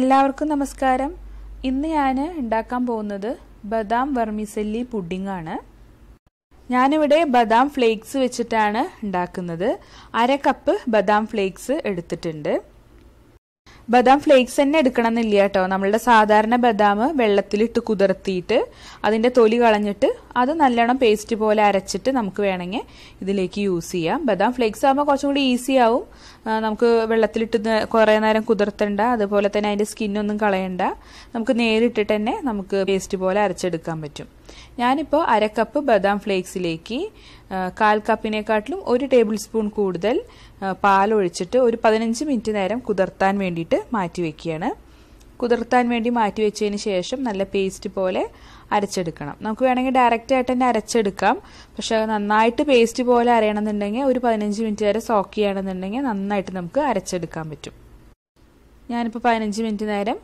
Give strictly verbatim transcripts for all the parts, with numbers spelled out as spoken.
എല്ലാവർക്കും നമസ്കാരം. ഇന്ന് ഞാൻ ഉണ്ടാക്കാൻ പോകുന്നത് ബദാം വെർമിസെല്ലി പുഡിംഗ് ആണ്. ഞാനിവിടെ ബദാം ഫ്ലേക്സ് വെച്ചിട്ടാണ് ഉണ്ടാക്കുന്നത്. അര കപ്പ് ബദാം ഫ്ലേക്സ് എടുത്തിട്ടുണ്ട്. ബദാം ഫ്ലേക്സ് തന്നെ എടുക്കണം എന്നില്ല കേട്ടോ. നമ്മളുടെ സാധാരണ ബദാം വെള്ളത്തിലിട്ട് കുതിർത്തിയിട്ട് അതിൻ്റെ തൊലി കളഞ്ഞിട്ട് അത് നല്ലോണം പേസ്റ്റ് പോലെ അരച്ചിട്ട് നമുക്ക് വേണമെങ്കിൽ ഇതിലേക്ക് യൂസ് ചെയ്യാം. ബദാം ഫ്ലേക്സ് ആകുമ്പോൾ കുറച്ചും കൂടി ഈസി ആവും. നമുക്ക് വെള്ളത്തിലിട്ട് കുറേ നേരം കുതിർത്തണ്ട, അതുപോലെ തന്നെ അതിൻ്റെ സ്കിന്നൊന്നും കളയണ്ട. നമുക്ക് നേരിട്ടിട്ട് തന്നെ നമുക്ക് പേസ്റ്റ് പോലെ അരച്ചെടുക്കാൻ പറ്റും. ഞാനിപ്പോൾ അര കപ്പ് ബദാം ഫ്ലേക്സിലേക്ക് കാൽ കപ്പിനെക്കാട്ടിലും ഒരു ടേബിൾ സ്പൂൺ കൂടുതൽ പാലൊഴിച്ചിട്ട് ഒരു പതിനഞ്ച് മിനിറ്റ് നേരം കുതിർത്താൻ വേണ്ടിയിട്ട് മാറ്റി വയ്ക്കുകയാണ്. കുതിർത്താൻ വേണ്ടി മാറ്റി വെച്ചതിന് ശേഷം നല്ല പേസ്റ്റ് പോലെ അരച്ചെടുക്കണം. നമുക്ക് വേണമെങ്കിൽ ഡയറക്റ്റ് ആയിട്ട് തന്നെ അരച്ചെടുക്കാം. പക്ഷെ നന്നായിട്ട് പേസ്റ്റ് പോലെ അരയണമെന്നുണ്ടെങ്കിൽ ഒരു പതിനഞ്ച് മിനിറ്റ് നേരം സോക്ക് ചെയ്യണമെന്നുണ്ടെങ്കിൽ നന്നായിട്ട് നമുക്ക് അരച്ചെടുക്കാൻ പറ്റും. ഞാനിപ്പോൾ പതിനഞ്ച് മിനിറ്റ് നേരം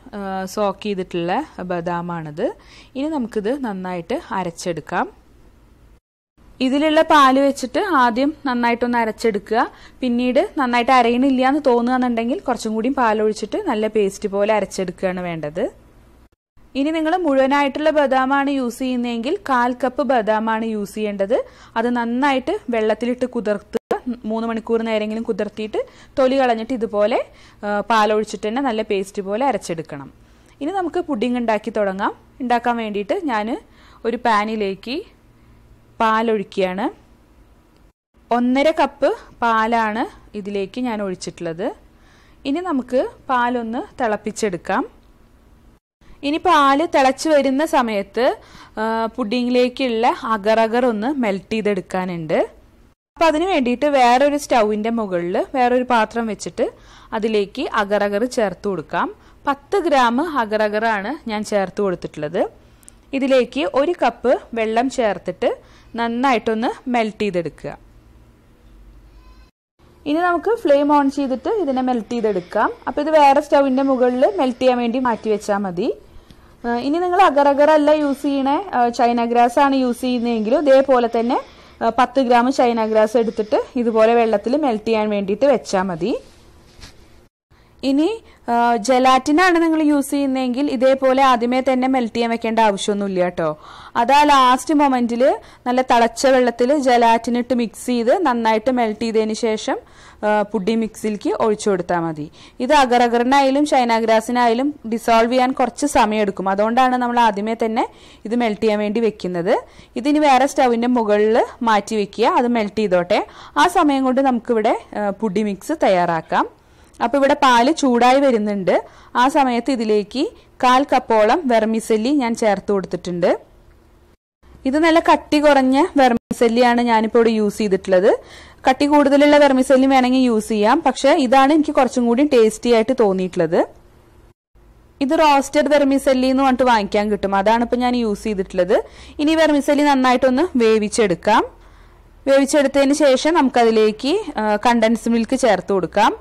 സോക്ക് ചെയ്തിട്ടുള്ള ബദാമാണിത്. ഇനി നമുക്കിത് നന്നായിട്ട് അരച്ചെടുക്കാം. ഇതിലുള്ള പാല് വെച്ചിട്ട് ആദ്യം നന്നായിട്ടൊന്ന് അരച്ചെടുക്കുക. പിന്നീട് നന്നായിട്ട് അരയണില്ല എന്ന് തോന്നുകയെന്നുണ്ടെങ്കിൽ കുറച്ചും കൂടി പാലൊഴിച്ചിട്ട് നല്ല പേസ്റ്റ് പോലെ അരച്ചെടുക്കുകയാണ് വേണ്ടത്. ഇനി നിങ്ങൾ മുഴുവനായിട്ടുള്ള ബദാമാണ് യൂസ് ചെയ്യുന്നതെങ്കിൽ കാൽ കപ്പ് ബദാമാണ് യൂസ് ചെയ്യേണ്ടത്. അത് നന്നായിട്ട് വെള്ളത്തിലിട്ട് കുതിർത്ത് മൂന്ന് മണിക്കൂർ നേരെങ്കിലും കുതിർത്തിയിട്ട് തൊലി കളഞ്ഞിട്ട് ഇതുപോലെ പാലൊഴിച്ചിട്ട് തന്നെ നല്ല പേസ്റ്റ് പോലെ അരച്ചെടുക്കണം. ഇനി നമുക്ക് പുഡിംഗ് ഉണ്ടാക്കി തുടങ്ങാം. ഉണ്ടാക്കാൻ വേണ്ടിയിട്ട് ഞാൻ ഒരു പാനിലേക്ക് പാലൊഴിക്കുകയാണ്. ഒന്നര കപ്പ് പാലാണ് ഇതിലേക്ക് ഞാൻ ഒഴിച്ചിട്ടുള്ളത്. ഇനി നമുക്ക് പാലൊന്ന് തിളപ്പിച്ചെടുക്കാം. ഇനി പാല് തിളച്ച് വരുന്ന സമയത്ത് പുഡിങ്ങിലേക്കുള്ള അഗറഗറൊന്ന് മെൽറ്റ് ചെയ്തെടുക്കാനുണ്ട്. അപ്പോൾ അതിന് വേണ്ടിയിട്ട് വേറൊരു സ്റ്റൗവിൻ്റെ മുകളിൽ വേറൊരു പാത്രം വെച്ചിട്ട് അതിലേക്ക് അഗറഗർ ചേർത്ത് കൊടുക്കാം. പത്ത് ഗ്രാം അഗറഗറാണ് ഞാൻ ചേർത്ത് കൊടുത്തിട്ടുള്ളത്. ഇതിലേക്ക് ഒരു കപ്പ് വെള്ളം ചേർത്തിട്ട് നന്നായിട്ടൊന്ന് മെൽറ്റ് ചെയ്തെടുക്കുക. ഇനി നമുക്ക് ഫ്ലെയിം ഓൺ ചെയ്തിട്ട് ഇതിനെ മെൽറ്റ് ചെയ്തെടുക്കാം. അപ്പോൾ ഇത് വേറെ സ്റ്റൗവിൻ്റെ മുകളിൽ മെൽറ്റ് ചെയ്യാൻ വേണ്ടി മാറ്റി വെച്ചാൽ മതി. ഇനി നിങ്ങൾ അഗറഗറല്ല യൂസ് ചെയ്യണേ, ചൈന ഗ്രാസ് ആണ് യൂസ് ചെയ്യുന്നതെങ്കിലും ഇതേപോലെ തന്നെ പത്ത് ഗ്രാം ചൈന ഗ്രാസ് എടുത്തിട്ട് ഇതുപോലെ വെള്ളത്തിൽ മെൽറ്റ് ചെയ്യാൻ വേണ്ടിയിട്ട് വെച്ചാൽ മതി. ഇനി ജലാറ്റിനാണ് നിങ്ങൾ യൂസ് ചെയ്യുന്നതെങ്കിൽ ഇതേപോലെ ആദ്യമേ തന്നെ മെൽറ്റ് ചെയ്യാൻ വെക്കേണ്ട ആവശ്യമൊന്നുമില്ല കേട്ടോ. അത് ആ ലാസ്റ്റ് മൊമെന്റിൽ നല്ല തിളച്ച വെള്ളത്തിൽ ജലാറ്റിനിട്ട് മിക്സ് ചെയ്ത് നന്നായിട്ട് മെൽറ്റ് ചെയ്തതിന് ശേഷം പുഡി മിക്സിലേക്ക് ഒഴിച്ചു കൊടുത്താൽ മതി. ഇത് അഗറഗറിനായാലും ചൈനാഗ്രാസിനായാലും ഡിസോൾവ് ചെയ്യാൻ കുറച്ച് സമയമെടുക്കും. അതുകൊണ്ടാണ് നമ്മൾ ആദ്യമേ തന്നെ ഇത് മെൽറ്റ് ചെയ്യാൻ വേണ്ടി വെക്കുന്നത്. ഇതിനി വേറെ സ്റ്റൗവിൻ്റെ മുകളിൽ മാറ്റി വെക്കുക, അത് മെൽറ്റ് ചെയ്തോട്ടെ. ആ സമയം കൊണ്ട് നമുക്കിവിടെ പുഡി മിക്സ് തയ്യാറാക്കാം. അപ്പോൾ ഇവിടെ പാല് ചൂടായി വരുന്നുണ്ട്. ആ സമയത്ത് ഇതിലേക്ക് കാൽ കപ്പോളം വെർമിസെല്ലി ഞാൻ ചേർത്ത് കൊടുത്തിട്ടുണ്ട്. ഇത് നല്ല കട്ടി കുറഞ്ഞ വെർമിസെല്ലിയാണ് ഞാനിപ്പോൾ ഇവിടെ യൂസ് ചെയ്തിട്ടുള്ളത്. കട്ടി കൂടുതലുള്ള വെർമിസെല്ലി വേണമെങ്കിൽ യൂസ് ചെയ്യാം, പക്ഷേ ഇതാണ് എനിക്ക് കുറച്ചും കൂടി ടേസ്റ്റി ആയിട്ട് തോന്നിയിട്ടുള്ളത്. ഇത് റോസ്റ്റഡ് വെർമിസെല്ലി എന്ന് പറഞ്ഞിട്ട് വാങ്ങിക്കാൻ കിട്ടും, അതാണ് ഇപ്പോൾ ഞാൻ യൂസ് ചെയ്തിട്ടുള്ളത്. ഇനി വെർമിസെല്ലി നന്നായിട്ടൊന്ന് വേവിച്ചെടുക്കാം. വേവിച്ചെടുത്തതിന് ശേഷം നമുക്കതിലേക്ക് കണ്ടൻസ് മിൽക്ക് ചേർത്ത് കൊടുക്കാം.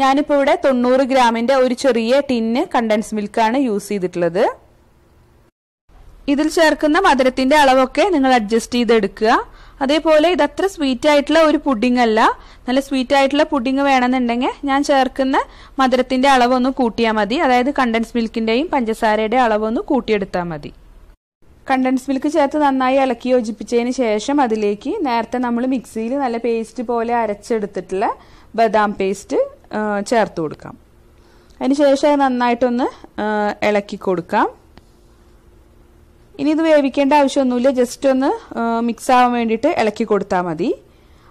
ഞാനിപ്പോൾ ഇവിടെ തൊണ്ണൂറ് ഗ്രാമിൻ്റെ ഒരു ചെറിയ ടിന്ന് കണ്ടൻസ് മിൽക്കാണ് യൂസ് ചെയ്തിട്ടുള്ളത്. ഇതിൽ ചേർക്കുന്ന മധുരത്തിൻ്റെ അളവൊക്കെ നിങ്ങൾ അഡ്ജസ്റ്റ് ചെയ്തെടുക്കുക. അതേപോലെ ഇതത്ര സ്വീറ്റ് ആയിട്ടുള്ള ഒരു പുഡിംഗ് അല്ല. നല്ല സ്വീറ്റ് ആയിട്ടുള്ള പുഡിംഗ് വേണമെന്നുണ്ടെങ്കിൽ ഞാൻ ചേർക്കുന്ന മധുരത്തിൻ്റെ അളവൊന്ന് കൂട്ടിയാൽ മതി. അതായത് കണ്ടൻസ് മിൽക്കിൻ്റെയും പഞ്ചസാരയുടെ അളവൊന്ന് കൂട്ടിയെടുത്താൽ മതി. കണ്ടൻസ് മിൽക്ക് ചേർത്ത് നന്നായി ഇളക്കി യോജിപ്പിച്ചതിന് ശേഷം അതിലേക്ക് നേരത്തെ നമ്മൾ മിക്സിയിൽ നല്ല പേസ്റ്റ് പോലെ അരച്ചെടുത്തിട്ടുള്ള ബദാം പേസ്റ്റ് ചേർത്ത് കൊടുക്കാം. അതിനുശേഷം അത് നന്നായിട്ടൊന്ന് ഇളക്കി കൊടുക്കാം. ഇനി ഇത് വേവിക്കേണ്ട ആവശ്യമൊന്നുമില്ല, ജസ്റ്റ് ഒന്ന് മിക്സ് ആവാൻ വേണ്ടിയിട്ട് ഇളക്കി കൊടുത്താൽ മതി.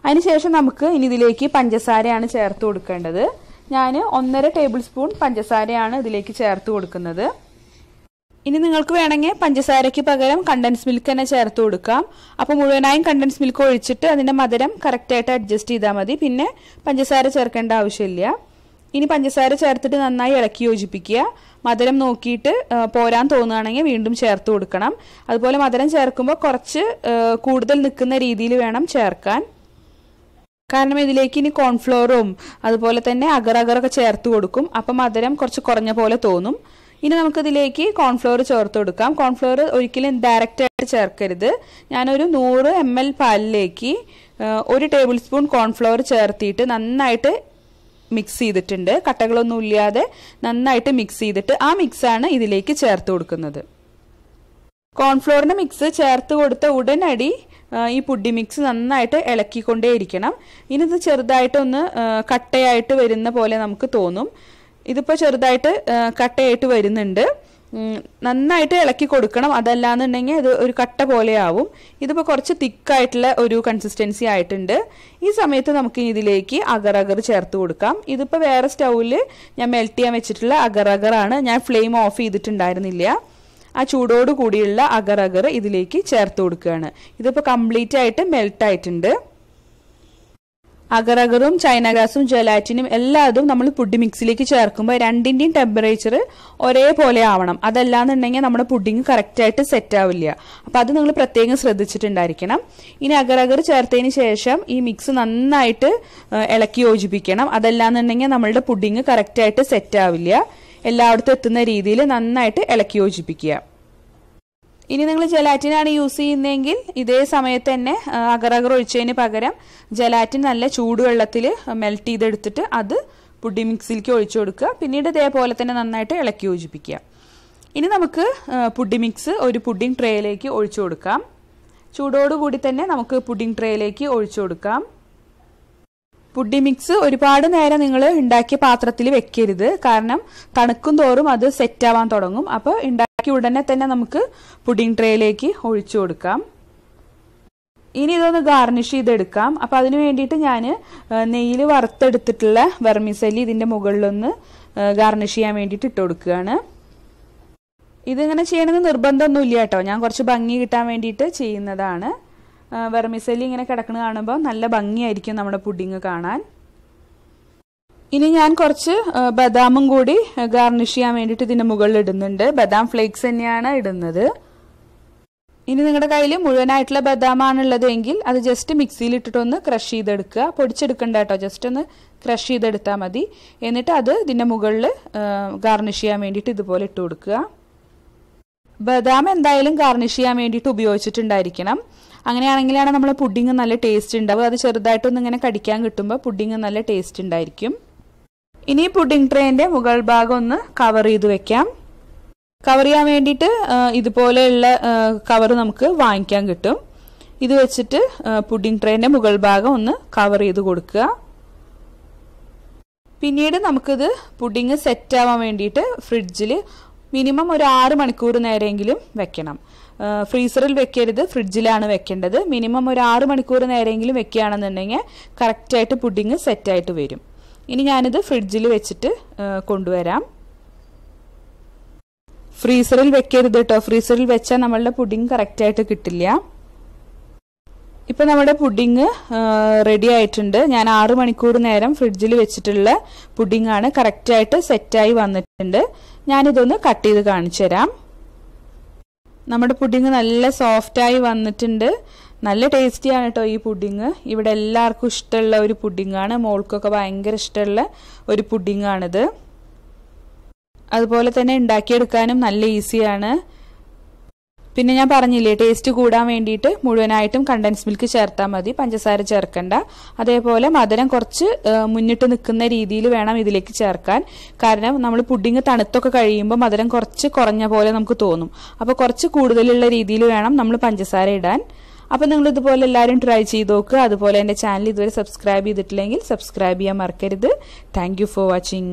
അതിനുശേഷം നമുക്ക് ഇനി ഇതിലേക്ക് പഞ്ചസാരയാണ് ചേർത്ത് കൊടുക്കേണ്ടത്. ഞാൻ ഒന്നര ടേബിൾ സ്പൂൺ പഞ്ചസാരയാണ് ഇതിലേക്ക് ചേർത്ത് കൊടുക്കുന്നത്. ഇനി നിങ്ങൾക്ക് വേണമെങ്കിൽ പഞ്ചസാരയ്ക്ക് പകരം കണ്ടൻസ് മിൽക്ക് തന്നെ ചേർത്ത് കൊടുക്കാം. അപ്പോൾ മുഴുവനായും കണ്ടൻസ് മിൽക്ക് ഒഴിച്ചിട്ട് അതിൻ്റെ മധുരം കറക്റ്റായിട്ട് അഡ്ജസ്റ്റ് ചെയ്താൽ മതി. പിന്നെ പഞ്ചസാര ചേർക്കേണ്ട ആവശ്യമില്ല. ഇനി പഞ്ചസാര ചേർത്തിട്ട് നന്നായി ഇളക്കി യോജിപ്പിക്കുക. മധുരം നോക്കിയിട്ട് പോരാൻ തോന്നുകയാണെങ്കിൽ വീണ്ടും ചേർത്ത് കൊടുക്കണം. അതുപോലെ മധുരം ചേർക്കുമ്പോൾ കുറച്ച് കൂടുതൽ നിൽക്കുന്ന രീതിയിൽ വേണം ചേർക്കാൻ. കാരണം ഇതിലേക്ക് ഇനി കോൺഫ്ലോറും അതുപോലെ തന്നെ അഗറഗറൊക്കെ ചേർത്ത് കൊടുക്കും. അപ്പം മധുരം കുറച്ച് കുറഞ്ഞ പോലെ തോന്നും. ഇനി നമുക്കിതിലേക്ക് കോൺഫ്ലോർ ചേർത്ത് കൊടുക്കാം. കോൺഫ്ലോർ ഒരിക്കലും ഡയറക്റ്റായിട്ട് ചേർക്കരുത്. ഞാനൊരു നൂറ് എം എൽ പാലിലേക്ക് ഒരു ടേബിൾ സ്പൂൺ കോൺഫ്ലോർ ചേർത്തിയിട്ട് നന്നായിട്ട് mix ചെയ്തിട്ടുണ്ട്. കട്ടകളൊന്നും ഇല്ലാതെ നന്നായിട്ട് മിക്സ് ചെയ്തിട്ട് ആ മിക്സ് ആണ് ഇതിലേക്ക് ചേർത്ത് കൊടുക്കുന്നത്. കോൺഫ്ലോറിന്റെ മിക്സ് ചേർത്ത് കൊടുത്ത ഉടനടി ഈ പുഡി മിക്സ് നന്നായിട്ട് ഇളക്കിക്കൊണ്ടേയിരിക്കണം. ഇനി ഇത് ചെറുതായിട്ട് ഒന്ന് കട്ടയായിട്ട് വരുന്ന പോലെ നമുക്ക് തോന്നും. ഇതിപ്പോൾ ചെറുതായിട്ട് കട്ടയായിട്ട് വരുന്നുണ്ട്. നന്നായിട്ട് ഇളക്കി കൊടുക്കണം, അതല്ലാന്നുണ്ടെങ്കിൽ ഇത് ഒരു കട്ട പോലെയാവും. ഇതിപ്പോൾ കുറച്ച് തിക്കായിട്ടുള്ള ഒരു കൺസിസ്റ്റൻസി ആയിട്ടുണ്ട്. ഈ സമയത്ത് നമുക്ക് ഇതിലേക്ക് അഗർ അഗർ ചേർത്ത് കൊടുക്കാം. ഇതിപ്പോൾ വേറെ സ്റ്റൗവിൽ ഞാൻ മെൽറ്റ് ചെയ്യാൻ വെച്ചിട്ടുള്ള അഗർ അഗറാണ്. ഞാൻ ഫ്ലെയിം ഓഫ് ചെയ്തിട്ടുണ്ടായിരുന്നില്ല. ആ ചൂടോട് കൂടിയുള്ള അഗർ അഗർ ഇതിലേക്ക് ചേർത്ത് കൊടുക്കുകയാണ്. ഇതിപ്പോൾ കംപ്ലീറ്റ് ആയിട്ട് മെൽറ്റായിട്ടുണ്ട്. അഗറഗറും ചൈന ഗ്രാസും ജെലാറ്റിനും എല്ലാതും നമ്മൾ പുഡ്ഡിംഗ് മിക്സിലേക്ക് ചേർക്കുമ്പോൾ രണ്ടിൻ്റെയും ടെമ്പറേച്ചർ ഒരേപോലെ ആവണം. അതല്ലാന്നുണ്ടെങ്കിൽ നമ്മുടെ പുഡിങ് കറക്റ്റായിട്ട് സെറ്റ് ആവില്ല. അപ്പോൾ അത് നിങ്ങൾ പ്രത്യേകം ശ്രദ്ധിച്ചിട്ടുണ്ടായിരിക്കണം. ഇനി അഗറഗർ ചേർത്തതിന് ശേഷം ഈ മിക്സ് നന്നായിട്ട് ഇളക്കി യോജിപ്പിക്കണം. അതല്ലാന്നുണ്ടെങ്കിൽ നമ്മളുടെ പുഡിങ് കറക്റ്റായിട്ട് സെറ്റ് ആവില്ല. എല്ലായിടത്തും എത്തുന്ന രീതിയിൽ നന്നായിട്ട് ഇളക്കി യോജിപ്പിക്കുക. ഇനി നിങ്ങൾ ജലാറ്റിനാണ് യൂസ് ചെയ്യുന്നതെങ്കിൽ ഇതേ സമയത്ത് തന്നെ അഗറഗർ ഒഴിച്ചതിന് പകരം ജലാറ്റിൻ നല്ല ചൂടുവെള്ളത്തിൽ മെൽറ്റ് ചെയ്തെടുത്തിട്ട് അത് പുഡി മിക്സിലേക്ക് ഒഴിച്ചു കൊടുക്കുക. പിന്നീട് ഇതേപോലെ തന്നെ നന്നായിട്ട് ഇളക്കി യോജിപ്പിക്കുക. ഇനി നമുക്ക് പുഡി മിക്സ് ഒരു പുഡിംഗ് ട്രേയിലേക്ക് ഒഴിച്ചു കൊടുക്കാം. ചൂടോടുകൂടി തന്നെ നമുക്ക് പുഡിംഗ് ട്രേയിലേക്ക് ഒഴിച്ചു കൊടുക്കാം. പുഡി മിക്സ് ഒരുപാട് നേരം നിങ്ങൾ ഉണ്ടാക്കിയ പാത്രത്തിൽ വെക്കരുത്, കാരണം തണുക്കും തോറും അത് സെറ്റാവാൻ തുടങ്ങും. അപ്പോൾ ഉണ്ടാക്കിയ ഉടനെ തന്നെ നമുക്ക് പുഡിംഗ് ട്രേയിലേക്ക് ഒഴിച്ചു കൊടുക്കാം. ഇനി ഇതൊന്ന് ഗാർണിഷ് ചെയ്തെടുക്കാം. അപ്പോൾ അതിന് വേണ്ടിയിട്ട് ഞാൻ നെയ്യിൽ വറുത്തെടുത്തിട്ടുള്ള വെർമിസെല്ലി ഇതിൻ്റെ മുകളിലൊന്ന് ഗാർണിഷ് ചെയ്യാൻ വേണ്ടിയിട്ട് ഇട്ട് കൊടുക്കുകയാണ്. ഇതിങ്ങനെ ചെയ്യണമെന്ന് നിർബന്ധമൊന്നുമില്ല കേട്ടോ, ഞാൻ കുറച്ച് ഭംഗി കിട്ടാൻ വേണ്ടിയിട്ട് ചെയ്യുന്നതാണ്. വെർമിസെല്ലി ഇങ്ങനെ കിടക്കുന്നത് കാണുമ്പോൾ നല്ല ഭംഗിയായിരിക്കും നമ്മുടെ പുഡിങ് കാണാൻ. ഇനി ഞാൻ കുറച്ച് ബദാമും കൂടി ഗാർണിഷ് ചെയ്യാൻ വേണ്ടിയിട്ട് ഇതിൻ്റെ മുകളിൽ ഇടുന്നുണ്ട്. ബദാം ഫ്ലേക്സ് തന്നെയാണ് ഇടുന്നത്. ഇനി നിങ്ങളുടെ കയ്യിൽ മുഴുവനായിട്ടുള്ള ബദാമാണുള്ളത് എങ്കിൽ അത് ജസ്റ്റ് മിക്സിയിൽ ഇട്ടിട്ടൊന്ന് ക്രഷ് ചെയ്തെടുക്കുക. പൊടിച്ചെടുക്കണ്ട കേട്ടോ, ജസ്റ്റ് ഒന്ന് ക്രഷ് ചെയ്തെടുത്താൽ മതി. എന്നിട്ട് അത് ഇതിൻ്റെ മുകളിൽ ഗാർണിഷ് ചെയ്യാൻ വേണ്ടിയിട്ട് ഇതുപോലെ ഇട്ട് കൊടുക്കുക. ബദാം എന്തായാലും ഗാർണിഷ് ചെയ്യാൻ വേണ്ടിയിട്ട് ഉപയോഗിച്ചിട്ടുണ്ടായിരിക്കണം. അങ്ങനെയാണെങ്കിലാണ് നമ്മൾ പുഡിങ് നല്ല ടേസ്റ്റ് ഉണ്ടാവുക. അത് ചെറുതായിട്ടൊന്നും ഇങ്ങനെ കടിക്കാൻ കിട്ടുമ്പോൾ പുഡിങ് നല്ല ടേസ്റ്റ് ഉണ്ടായിരിക്കും. ഇനി പുഡിങ് ട്രേൻ്റെ മുകൾ ഭാഗം ഒന്ന് കവർ ചെയ്ത് വെക്കാം. കവർ ചെയ്യാൻ വേണ്ടിയിട്ട് ഇതുപോലെയുള്ള കവർ നമുക്ക് വാങ്ങിക്കാൻ കിട്ടും. ഇത് വെച്ചിട്ട് പുഡിങ് ട്രേൻ്റെ മുകൾ ഭാഗം ഒന്ന് കവർ ചെയ്ത് കൊടുക്കുക. പിന്നീട് നമുക്കിത് പുഡിങ് സെറ്റാവാൻ വേണ്ടിയിട്ട് ഫ്രിഡ്ജിൽ മിനിമം ഒരു ആറ് മണിക്കൂർ നേരമെങ്കിലും വെക്കണം. ഫ്രീസറിൽ വെക്കരുത്, ഫ്രിഡ്ജിലാണ് വെക്കേണ്ടത്. മിനിമം ഒരു ആറ് മണിക്കൂർ നേരെങ്കിലും വെക്കുകയാണെന്നുണ്ടെങ്കിൽ കറക്റ്റായിട്ട് പുഡിങ് സെറ്റായിട്ട് വരും. ഇനി ഞാനിത് ഫ്രിഡ്ജിൽ വെച്ചിട്ട് കൊണ്ടുവരാം. ഫ്രീസറിൽ വെക്കരുത് കേട്ടോ, ഫ്രീസറിൽ വെച്ചാൽ നമ്മളുടെ പുഡിങ് കറക്റ്റായിട്ട് കിട്ടില്ല. ഇപ്പം നമ്മുടെ പുഡിങ് റെഡി ആയിട്ടുണ്ട്. ഞാൻ ആറ് മണിക്കൂർ നേരം ഫ്രിഡ്ജിൽ വെച്ചിട്ടുള്ള പുഡിങ്ങാണ്. കറക്റ്റായിട്ട് സെറ്റായി വന്നിട്ടുണ്ട്. ഞാനിതൊന്ന് കട്ട് ചെയ്ത് കാണിച്ചു തരാം. നമ്മുടെ പുഡിങ് നല്ല സോഫ്റ്റായി വന്നിട്ടുണ്ട്. നല്ല ടേസ്റ്റിയാണ് കേട്ടോ ഈ പുഡിങ്. ഇവിടെ എല്ലാവർക്കും ഇഷ്ടമുള്ള ഒരു പുഡിങ്ങാണ്. മോൾക്കൊക്കെ ഭയങ്കര ഇഷ്ടമുള്ള ഒരു പുഡിങ്ങാണിത്. അതുപോലെ തന്നെ ഉണ്ടാക്കിയെടുക്കാനും നല്ല ഈസിയാണ്. പിന്നെ ഞാൻ പറഞ്ഞില്ലേ, ടേസ്റ്റ് കൂടാൻ വേണ്ടിയിട്ട് മുഴുവനായിട്ടും കണ്ടൻസ് മിൽക്ക് ചേർത്താൽ മതി, പഞ്ചസാര ചേർക്കണ്ട. അതേപോലെ മധുരം കുറച്ച് മുന്നിട്ട് നിൽക്കുന്ന രീതിയിൽ വേണം ഇതിലേക്ക് ചേർക്കാൻ. കാരണം നമ്മൾ പുഡിങ് തണുത്തൊക്കെ കഴിയുമ്പോൾ മധുരം കുറച്ച് കുറഞ്ഞ പോലെ നമുക്ക് തോന്നും. അപ്പോൾ കുറച്ച് കൂടുതലുള്ള രീതിയിൽ വേണം നമ്മൾ പഞ്ചസാര ഇടാൻ. അപ്പോൾ നിങ്ങൾ ഇതുപോലെ എല്ലാവരും ട്രൈ ചെയ്ത് നോക്കുക. അതുപോലെ എൻ്റെ ചാനൽ ഇതുവരെ സബ്സ്ക്രൈബ് ചെയ്തിട്ടില്ലെങ്കിൽ സബ്സ്ക്രൈബ് ചെയ്യാൻ മറക്കരുത്. Thank you for watching.